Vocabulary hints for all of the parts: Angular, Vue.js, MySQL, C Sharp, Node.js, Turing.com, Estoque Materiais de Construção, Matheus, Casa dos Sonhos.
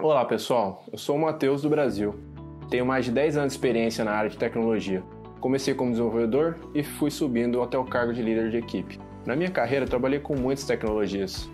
Olá pessoal, eu sou o Matheus do Brasil. Tenho mais de 10 anos de experiência na área de tecnologia. Comecei como desenvolvedor e fui subindo até o cargo de líder de equipe. Na minha carreira trabalhei com muitas tecnologias,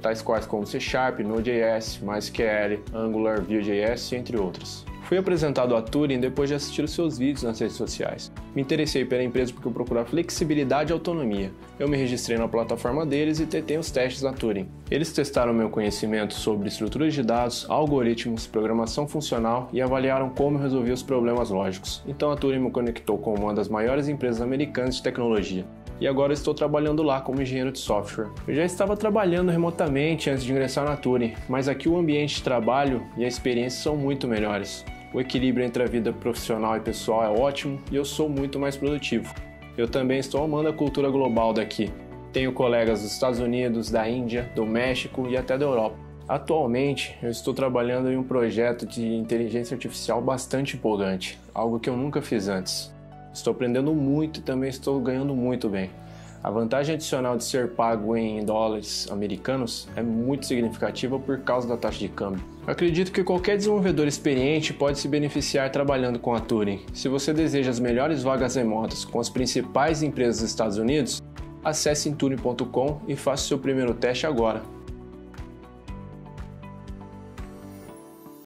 tais quais como C Sharp, Node.js, MySQL, Angular, Vue.js, entre outras. Fui apresentado a Turing depois de assistir os seus vídeos nas redes sociais. Me interessei pela empresa porque eu procurava flexibilidade e autonomia. Eu me registrei na plataforma deles e tentei os testes da Turing. Eles testaram meu conhecimento sobre estruturas de dados, algoritmos, programação funcional e avaliaram como resolver os problemas lógicos. Então a Turing me conectou com uma das maiores empresas americanas de tecnologia. E agora estou trabalhando lá como engenheiro de software. Eu já estava trabalhando remotamente antes de ingressar na Turing, mas aqui o ambiente de trabalho e a experiência são muito melhores. O equilíbrio entre a vida profissional e pessoal é ótimo e eu sou muito mais produtivo. Eu também estou amando a cultura global daqui. Tenho colegas dos Estados Unidos, da Índia, do México e até da Europa. Atualmente, eu estou trabalhando em um projeto de inteligência artificial bastante empolgante, algo que eu nunca fiz antes. Estou aprendendo muito e também estou ganhando muito bem. A vantagem adicional de ser pago em dólares americanos é muito significativa por causa da taxa de câmbio. Acredito que qualquer desenvolvedor experiente pode se beneficiar trabalhando com a Turing. Se você deseja as melhores vagas remotas com as principais empresas dos Estados Unidos, acesse Turing.com e faça seu primeiro teste agora.